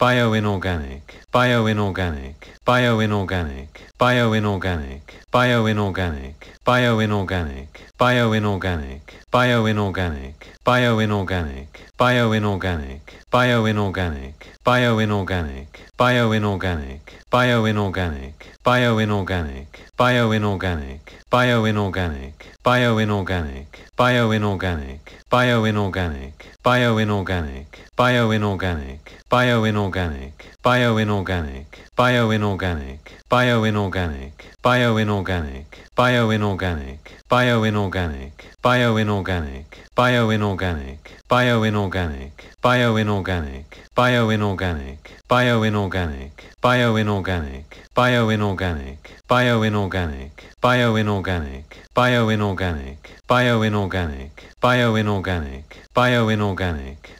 Bioinorganic, bioinorganic, bioinorganic, bioinorganic, bioinorganic, bioinorganic, bioinorganic, bioinorganic, bioinorganic, bioinorganic, bioinorganic, bioinorganic, bioinorganic, bioinorganic, bioinorganic, bioinorganic, bioinorganic, bioinorganic, bioinorganic, bioinorganic, bioinorganic, bioinorganic, bioinorganic, bioinorganic, bioinorganic, bioinorganic, bioinorganic, bioinorganic, bioinorganic, bioinorganic, bioinorganic, bioinorganic, bioinorganic, bioinorganic, bioinorganic, bioinorganic, bioinorganic, bioinorganic, bioinorganic, bioinorganic, bioinorganic, bioinorganic, bioinorganic,